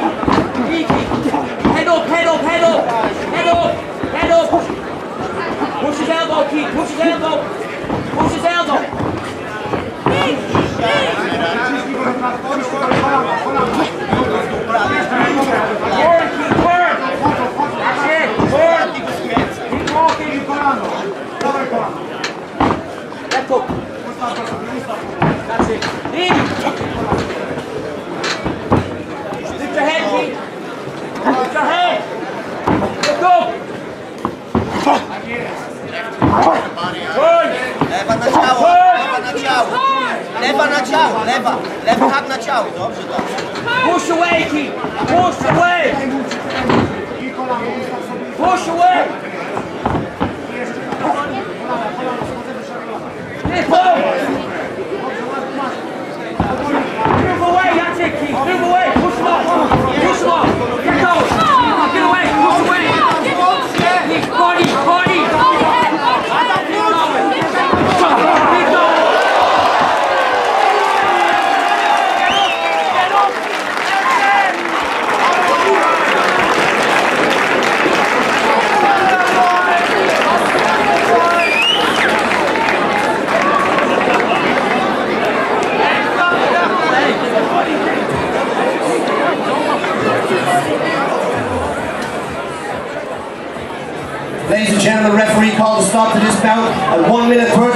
Head up, head up, head up, head up, head up. Push his elbow, Keith, push his elbow. Push his elbow. Turn, Keith, turn. That's it, turn. Keep walking. Left up. That's it. Lift your head, Keith. Lift your head. Lift up. Push away, Keith. Push away. Push away. Move away, that's it, Keith. Move away, push him off. Push him off. Get going. Get away, push away. Keith, body, body. Keep going. Get up, get up. Ladies and gentlemen, the referee called a stop to this bout at 1 minute per